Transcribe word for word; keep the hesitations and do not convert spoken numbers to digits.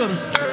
yapıyoruz.